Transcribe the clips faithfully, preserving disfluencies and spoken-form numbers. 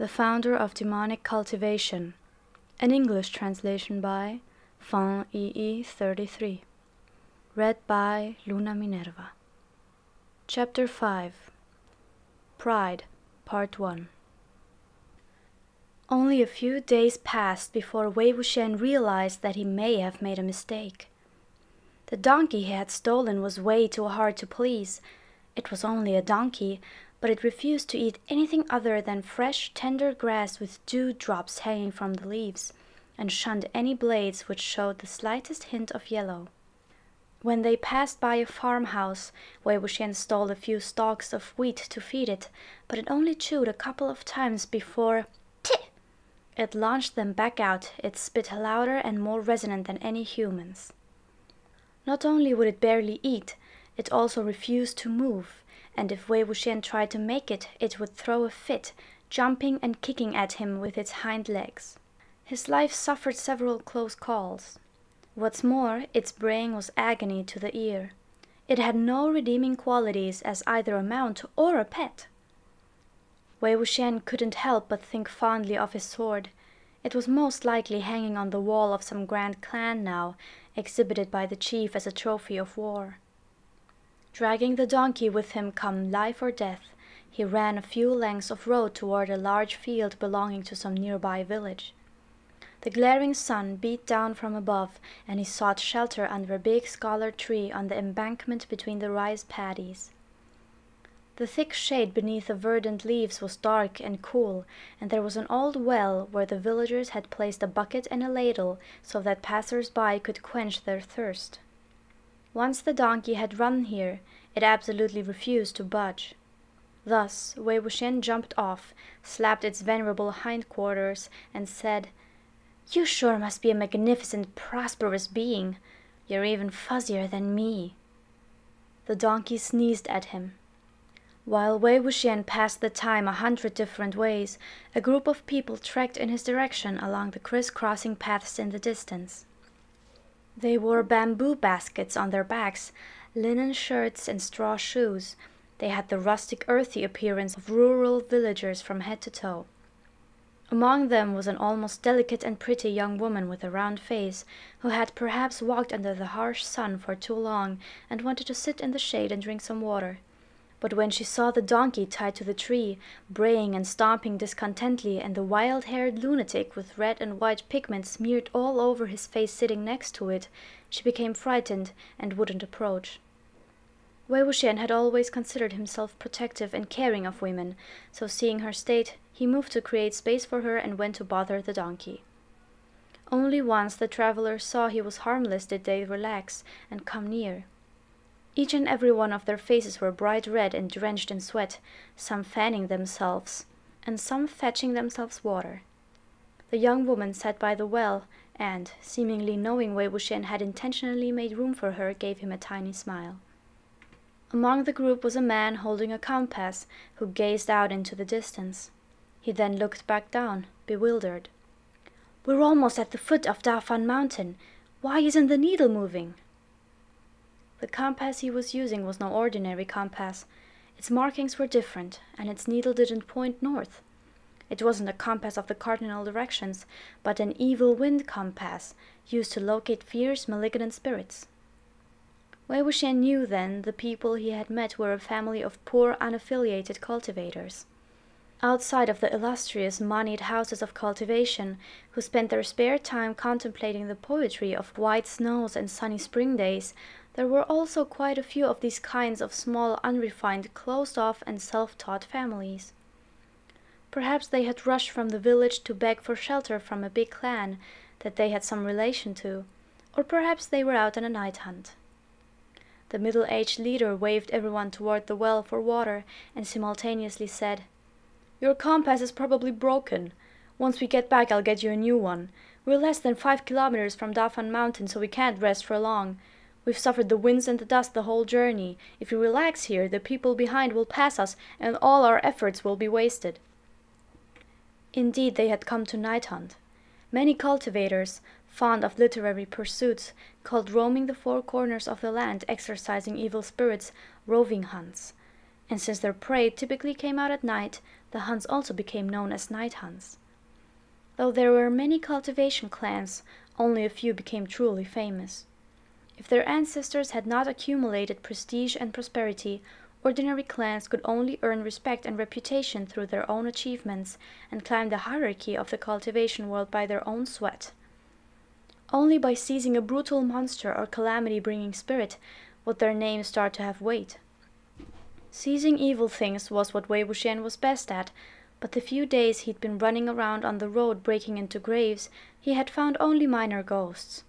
the founder of demonic cultivation. An English translation by Fanyiyi thirty-three. Read by Luna Minerva. Chapter five. Pride, Part one. Only a few days passed before Wei Wuxian realized that he may have made a mistake. The donkey he had stolen was way too hard to please. It was only a donkey, but it refused to eat anything other than fresh, tender grass with dew drops hanging from the leaves, and shunned any blades which showed the slightest hint of yellow. When they passed by a farmhouse, Wei Wuxian stole a few stalks of wheat to feed it, but it only chewed a couple of times before it launched them back out, its spit louder and more resonant than any human's. Not only would it barely eat, it also refused to move, and if Wei Wuxian tried to make it, it would throw a fit, jumping and kicking at him with its hind legs. His life suffered several close calls. What's more, its braying was agony to the ear. It had no redeeming qualities as either a mount or a pet. Wei Wuxian couldn't help but think fondly of his sword. It was most likely hanging on the wall of some grand clan now, exhibited by the chief as a trophy of war. Dragging the donkey with him come life or death, he ran a few lengths of road toward a large field belonging to some nearby village. The glaring sun beat down from above, and he sought shelter under a big scarlet tree on the embankment between the rice paddies. The thick shade beneath the verdant leaves was dark and cool, and there was an old well where the villagers had placed a bucket and a ladle so that passers-by could quench their thirst. Once the donkey had run here, it absolutely refused to budge. Thus, Wei Wuxian jumped off, slapped its venerable hindquarters, and said, "You sure must be a magnificent, prosperous being. You're even fuzzier than me." The donkey sneezed at him. While Wei Wuxian passed the time a hundred different ways, a group of people trekked in his direction along the criss-crossing paths in the distance. They wore bamboo baskets on their backs, linen shirts and straw shoes. They had the rustic, earthy appearance of rural villagers from head to toe. Among them was an almost delicate and pretty young woman with a round face, who had perhaps walked under the harsh sun for too long and wanted to sit in the shade and drink some water. But when she saw the donkey tied to the tree, braying and stomping discontently, and the wild-haired lunatic with red and white pigment smeared all over his face sitting next to it, she became frightened and wouldn't approach. Wei Wuxian had always considered himself protective and caring of women, so seeing her state, he moved to create space for her and went to bother the donkey. Only once the travelers saw he was harmless did they relax and come near. Each and every one of their faces were bright red and drenched in sweat, some fanning themselves, and some fetching themselves water. The young woman sat by the well, and, seemingly knowing Wei Wuxian had intentionally made room for her, gave him a tiny smile. Among the group was a man holding a compass, who gazed out into the distance. He then looked back down, bewildered. "We're almost at the foot of Dafan Mountain. Why isn't the needle moving?" The compass he was using was no ordinary compass. Its markings were different, and its needle didn't point north. It wasn't a compass of the cardinal directions, but an evil wind compass, used to locate fierce, malignant spirits. Wei Wuxian knew then the people he had met were a family of poor, unaffiliated cultivators. Outside of the illustrious, moneyed houses of cultivation, who spent their spare time contemplating the poetry of white snows and sunny spring days, there were also quite a few of these kinds of small, unrefined, closed-off and self-taught families. Perhaps they had rushed from the village to beg for shelter from a big clan that they had some relation to, or perhaps they were out on a night hunt. The middle-aged leader waved everyone toward the well for water and simultaneously said, "Your compass is probably broken. Once we get back, I'll get you a new one. We're less than five kilometers from Dafan Mountain, so we can't rest for long. We've suffered the winds and the dust the whole journey. If we relax here, the people behind will pass us, and all our efforts will be wasted." Indeed, they had come to night hunt. Many cultivators, fond of literary pursuits, called roaming the four corners of the land, exorcising evil spirits, roving hunts. And since their prey typically came out at night, the Huns also became known as Night Huns. Though there were many cultivation clans, only a few became truly famous. If their ancestors had not accumulated prestige and prosperity, ordinary clans could only earn respect and reputation through their own achievements and climb the hierarchy of the cultivation world by their own sweat. Only by seizing a brutal monster or calamity-bringing spirit would their names start to have weight. Seizing evil things was what Wei Wuxian was best at, but the few days he'd been running around on the road breaking into graves, he had found only minor ghosts.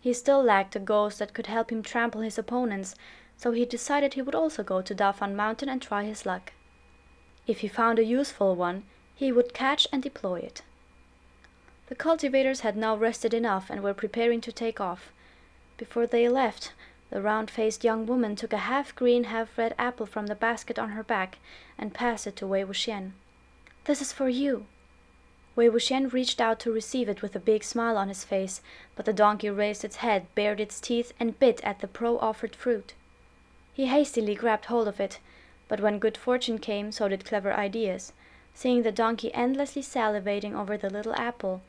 He still lacked a ghost that could help him trample his opponents, so he decided he would also go to Dafan Mountain and try his luck. If he found a useful one, he would catch and deploy it. The cultivators had now rested enough and were preparing to take off. Before they left, the round-faced young woman took a half-green, half-red apple from the basket on her back and passed it to Wei Wuxian. "This is for you." Wei Wuxian reached out to receive it with a big smile on his face, but the donkey raised its head, bared its teeth, and bit at the pro-offered fruit. He hastily grabbed hold of it, but when good fortune came, so did clever ideas. Seeing the donkey endlessly salivating over the little apple,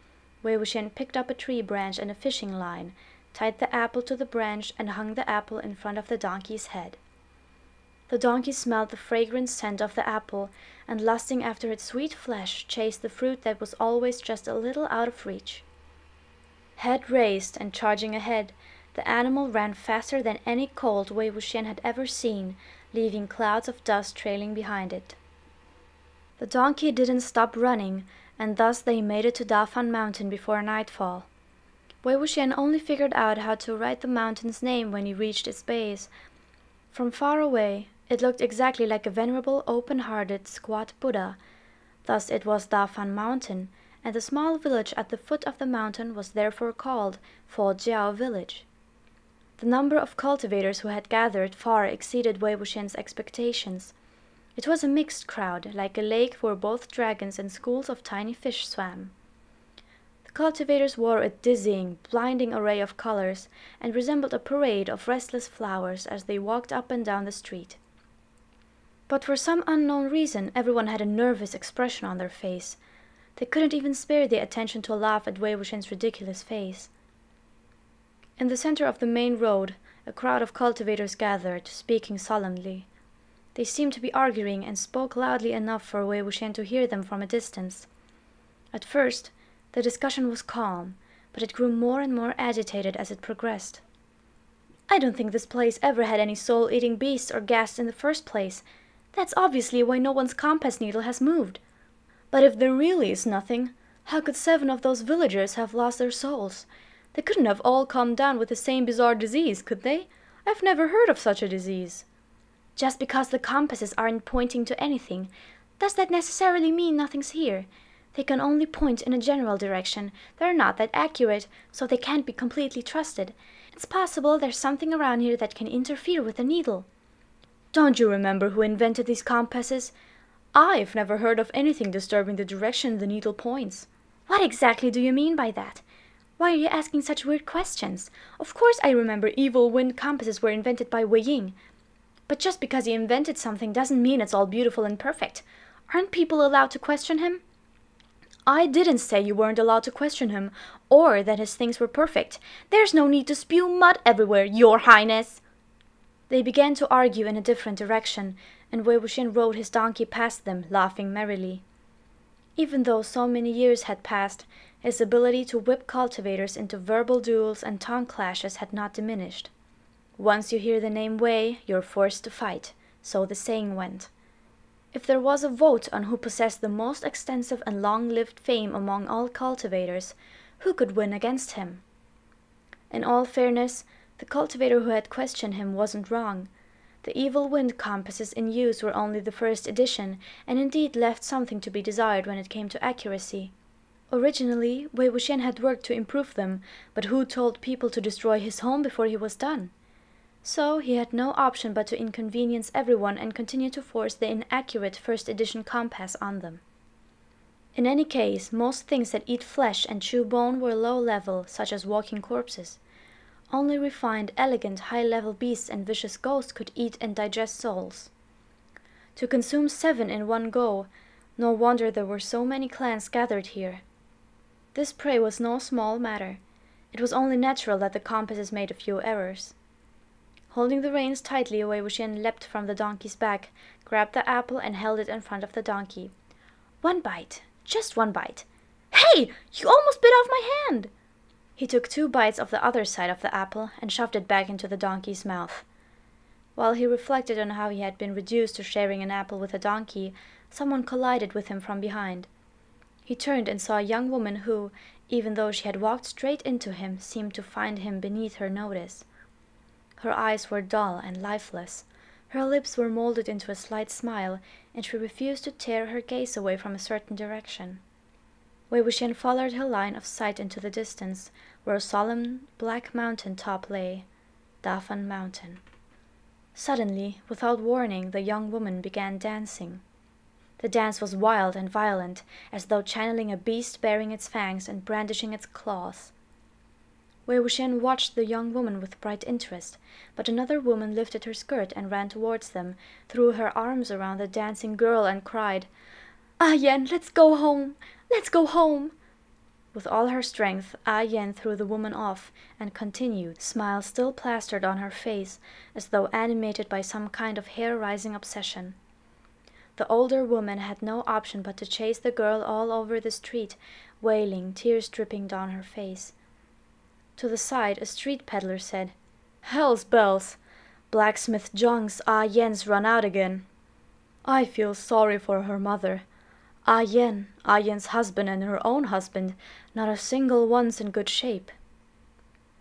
Wei Wuxian picked up a tree branch and a fishing line, tied the apple to the branch, and hung the apple in front of the donkey's head. The donkey smelled the fragrant scent of the apple, and lusting after its sweet flesh, chased the fruit that was always just a little out of reach. Head raised and charging ahead, the animal ran faster than any colt Wei Wuxian had ever seen, leaving clouds of dust trailing behind it. The donkey didn't stop running, and thus they made it to Dafan Mountain before nightfall. Wei Wuxian only figured out how to write the mountain's name when he reached its base. From far away, it looked exactly like a venerable, open-hearted, squat Buddha. Thus it was Dafan Mountain, and the small village at the foot of the mountain was therefore called Fo Jiao Village. The number of cultivators who had gathered far exceeded Wei Wuxian's expectations. It was a mixed crowd, like a lake where both dragons and schools of tiny fish swam. The cultivators wore a dizzying, blinding array of colors and resembled a parade of restless flowers as they walked up and down the street. But for some unknown reason, everyone had a nervous expression on their face. They couldn't even spare the attention to laugh at Wei Wuxian's ridiculous face. In the center of the main road, a crowd of cultivators gathered, speaking solemnly. They seemed to be arguing and spoke loudly enough for Wei Wuxian to hear them from a distance. At first, the discussion was calm, but it grew more and more agitated as it progressed. "I don't think this place ever had any soul-eating beasts or ghasts in the first place. That's obviously why no one's compass needle has moved. But if there really is nothing, how could seven of those villagers have lost their souls? They couldn't have all come down with the same bizarre disease, could they? I've never heard of such a disease." "Just because the compasses aren't pointing to anything, does that necessarily mean nothing's here? They can only point in a general direction. They're not that accurate, so they can't be completely trusted. It's possible there's something around here that can interfere with the needle." "Don't you remember who invented these compasses? I've never heard of anything disturbing the direction the needle points." "What exactly do you mean by that? Why are you asking such weird questions? Of course I remember evil wind compasses were invented by Wei Ying. But just because he invented something doesn't mean it's all beautiful and perfect. Aren't people allowed to question him?" "I didn't say you weren't allowed to question him, or that his things were perfect. There's no need to spew mud everywhere, Your Highness!" They began to argue in a different direction, and Wei Wuxian rode his donkey past them, laughing merrily. Even though so many years had passed, his ability to whip cultivators into verbal duels and tongue clashes had not diminished. Once you hear the name Wei, you're forced to fight, so the saying went. If there was a vote on who possessed the most extensive and long-lived fame among all cultivators, who could win against him? In all fairness, the cultivator who had questioned him wasn't wrong. The evil wind compasses in use were only the first edition, and indeed left something to be desired when it came to accuracy. Originally, Wei Wuxian had worked to improve them, but who told people to destroy his home before he was done? So he had no option but to inconvenience everyone and continue to force the inaccurate first edition compass on them. In any case, most things that eat flesh and chew bone were low-level, such as walking corpses. Only refined, elegant, high-level beasts and vicious ghosts could eat and digest souls. To consume seven in one go No wonder there were so many clans gathered here. This prey was no small matter. It was only natural that the compasses made a few errors. Holding the reins tightly, Wei Wuxian leapt from the donkey's back, grabbed the apple and held it in front of the donkey. One bite, just one bite. Hey, you almost bit off my hand! He took two bites of the other side of the apple and shoved it back into the donkey's mouth. While he reflected on how he had been reduced to sharing an apple with a donkey, someone collided with him from behind. He turned and saw a young woman who, even though she had walked straight into him, seemed to find him beneath her notice. Her eyes were dull and lifeless, her lips were molded into a slight smile, and she refused to tear her gaze away from a certain direction. Wei Wuxian followed her line of sight into the distance, where a solemn black mountain top lay, Dafan Mountain. Suddenly, without warning, the young woman began dancing. The dance was wild and violent, as though channeling a beast baring its fangs and brandishing its claws. Wei Wuxian watched the young woman with bright interest, but another woman lifted her skirt and ran towards them, threw her arms around the dancing girl and cried, "Ah Yan, let's go home! Let's go home!" With all her strength, Ah Yan threw the woman off and continued, smile still plastered on her face, as though animated by some kind of hair-raising obsession. The older woman had no option but to chase the girl all over the street, wailing, tears dripping down her face. To the side, a street peddler said, "Hell's bells! Blacksmith Zhang's Ah Yan's run out again. I feel sorry for her mother. Ah Yan, Ah Yan's husband and her own husband, not a single one's in good shape."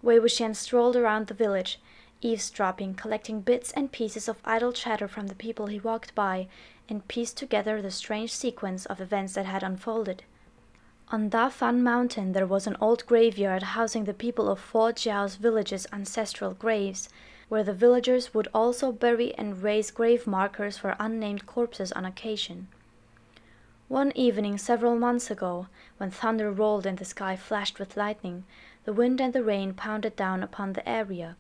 Wei Wuxian strolled around the village, eavesdropping, collecting bits and pieces of idle chatter from the people he walked by, and pieced together the strange sequence of events that had unfolded. On Dafan Mountain there was an old graveyard housing the people of Fo Jiao's village's ancestral graves, where the villagers would also bury and raise grave markers for unnamed corpses on occasion. One evening several months ago, when thunder rolled and the sky flashed with lightning, the wind and the rain pounded down upon the area,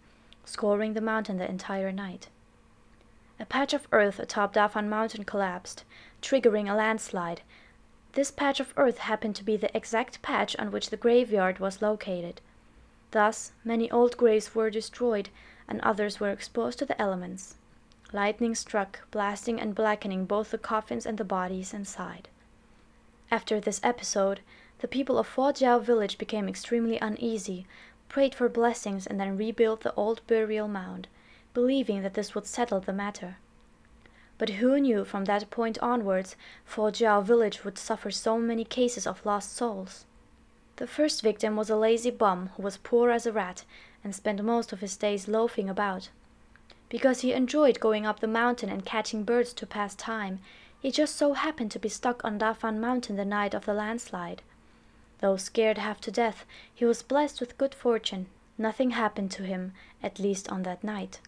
scoring the mountain the entire night. A patch of earth atop Dafan Mountain collapsed, triggering a landslide. This patch of earth happened to be the exact patch on which the graveyard was located. Thus, many old graves were destroyed, and others were exposed to the elements. Lightning struck, blasting and blackening both the coffins and the bodies inside. After this episode, the people of Fo Jiao village became extremely uneasy, prayed for blessings, and then rebuilt the old burial mound, believing that this would settle the matter. But who knew from that point onwards Fo Jiao village would suffer so many cases of lost souls? The first victim was a lazy bum who was poor as a rat and spent most of his days loafing about. Because he enjoyed going up the mountain and catching birds to pass time, he just so happened to be stuck on Dafan Mountain the night of the landslide. Though scared half to death, he was blessed with good fortune. Nothing happened to him, at least on that night.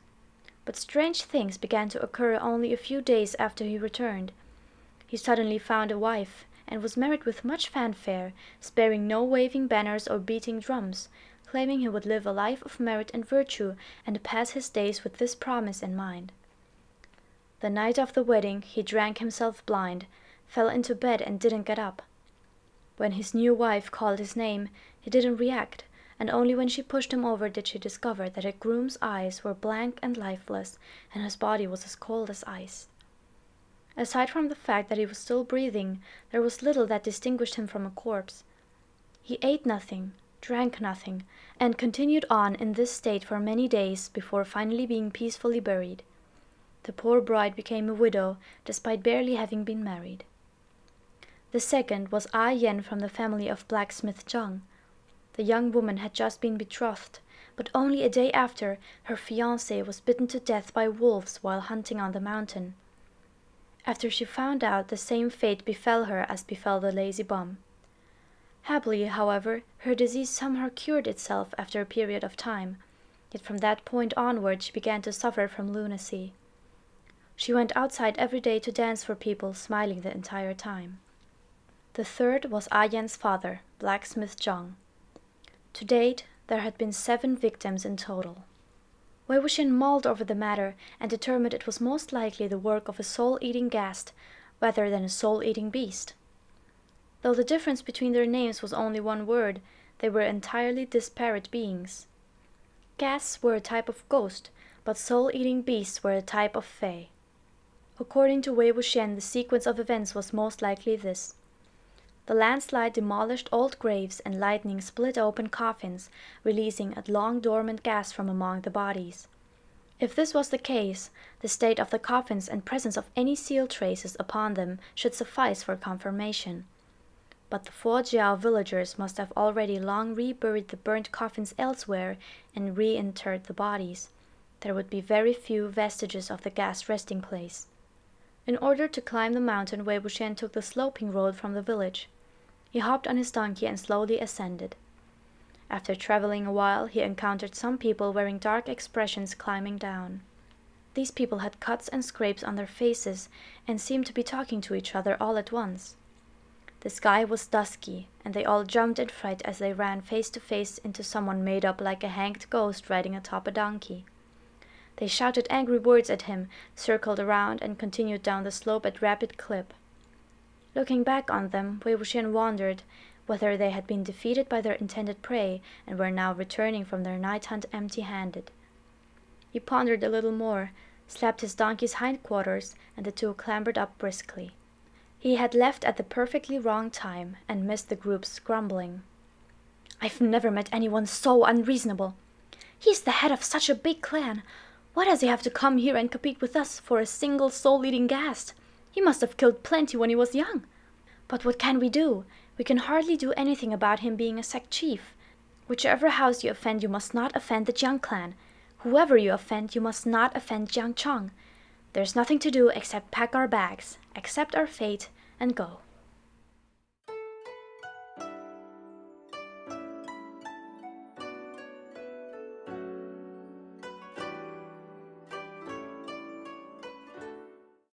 But strange things began to occur only a few days after he returned. He suddenly found a wife and was married with much fanfare, sparing no waving banners or beating drums, claiming he would live a life of merit and virtue and pass his days with this promise in mind. The night of the wedding, he drank himself blind, fell into bed and didn't get up. When his new wife called his name, he didn't react, and only when she pushed him over did she discover that her groom's eyes were blank and lifeless, and his body was as cold as ice. Aside from the fact that he was still breathing, there was little that distinguished him from a corpse. He ate nothing, drank nothing, and continued on in this state for many days before finally being peacefully buried. The poor bride became a widow, despite barely having been married. The second was Ah Yan from the family of blacksmith Zhang. The young woman had just been betrothed, but only a day after, her fiancé was bitten to death by wolves while hunting on the mountain. After she found out, the same fate befell her as befell the lazy bum. Happily, however, her disease somehow cured itself after a period of time, yet from that point onward she began to suffer from lunacy. She went outside every day to dance for people, smiling the entire time. The third was Ah Yan's father, blacksmith Zhang. To date, there had been seven victims in total. Wei Wuxian mulled over the matter and determined it was most likely the work of a soul-eating ghast, rather than a soul-eating beast. Though the difference between their names was only one word, they were entirely disparate beings. Ghasts were a type of ghost, but soul-eating beasts were a type of fae. According to Wei Wuxian, the sequence of events was most likely this. The landslide demolished old graves and lightning split open coffins, releasing a long dormant gas from among the bodies. If this was the case, the state of the coffins and presence of any seal traces upon them should suffice for confirmation. But the Fo Jiao villagers must have already long reburied the burnt coffins elsewhere and reinterred the bodies. There would be very few vestiges of the gas resting place. In order to climb the mountain, Wei Wuxian took the sloping road from the village. He hopped on his donkey and slowly ascended. After traveling a while, he encountered some people wearing dark expressions climbing down. These people had cuts and scrapes on their faces and seemed to be talking to each other all at once. The sky was dusky, and they all jumped in fright as they ran face to face into someone made up like a hanged ghost riding atop a donkey. They shouted angry words at him, circled around, and continued down the slope at rapid clip. Looking back on them, Wei Wuxian wondered whether they had been defeated by their intended prey and were now returning from their night hunt empty-handed. He pondered a little more, slapped his donkey's hindquarters, and the two clambered up briskly. He had left at the perfectly wrong time and missed the group's grumbling. "I've never met anyone so unreasonable. He's the head of such a big clan. Why does he have to come here and compete with us for a single soul-eating ghast? He must have killed plenty when he was young. But what can we do? We can hardly do anything about him being a sect chief. Whichever house you offend, you must not offend the Jiang Clan. Whoever you offend, you must not offend Jiang Chong. There's nothing to do except pack our bags, accept our fate, and go."